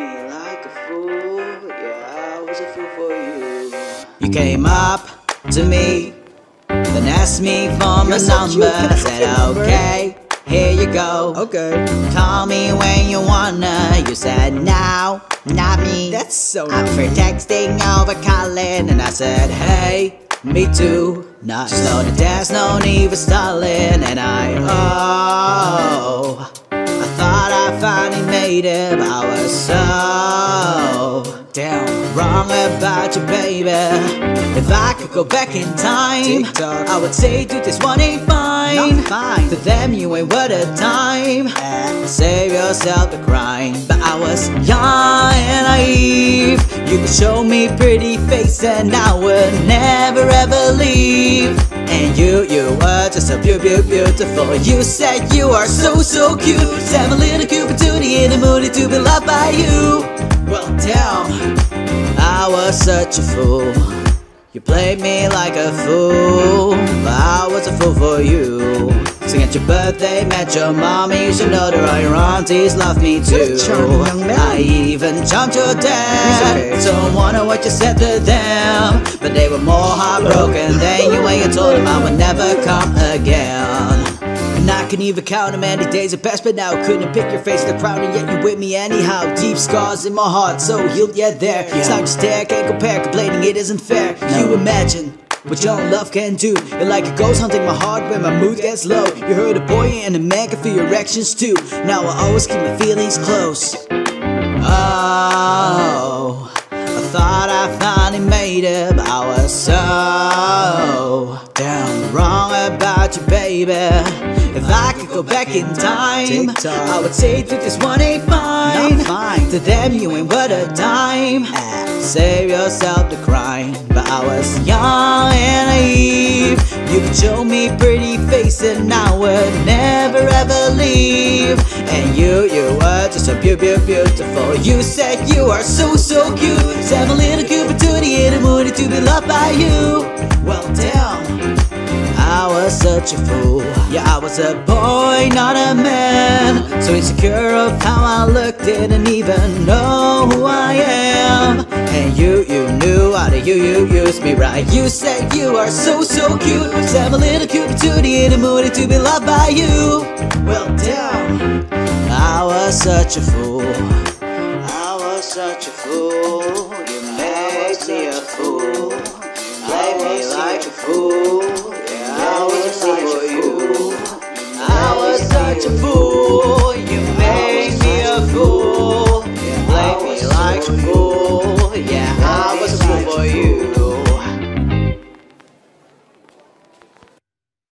me like a fool. Yeah, I was a fool for you. You came up to me, then asked me for my number. I said, okay, here you go. Okay. Call me when you wanna. You said, no, not me. That's so nice. I'm for texting over calling. And I said, hey, me too. Nice. Just know that there's no need for stalling. And I thought I finally made it, but I was so damn wrong about you, baby. If I could go back in time, I would say, dude, this one ain't fine. To them, you ain't worth a dime. Save yourself the crime. But I was young and naive. You could show me pretty face, and I would never ever leave. And you were just so beautiful. You said you are so cute. Have a little cute patootie in the mood to be loved by you. Well, damn, I was such a fool. You played me like a fool, but I was a fool for you. Sing at your birthday, met your mommy. You should know that all your aunties love me too. I even jumped your dad. So I wonder what you said to them, but they were more heartbroken than you. And you told them I would never come again. And I can even count how many days have passed, but now I couldn't pick your face in the crowd, and yet you with me anyhow. Deep scars in my heart, so healed yet there. It's not just there, can't compare, complaining it isn't fair. You imagine what your love can do. You're like a ghost hunting my heart when my mood gets low. You heard a boy and a man can feel your actions too. Now I always keep my feelings close. Oh, I thought I finally made it, but I was so damn wrong about you, baby. If I could go back in time, I would say to this one ain't fine. To them you ain't worth a dime. Save yourself the crime. But I was young and naive. You could show me pretty face, and I would never ever leave. And you were just so beautiful. You said you are so cute. Just have a little cute patootie in the mood to be loved by you. Well, damn, I was such a fool. Yeah, I was a boy, not a man. So insecure of how I looked, didn't even know who I am. And you knew how to you used me right. You said you are so cute. Just have a little cute patootie in the mood to be loved by you. Well, damn, I was such a fool. I was such a fool.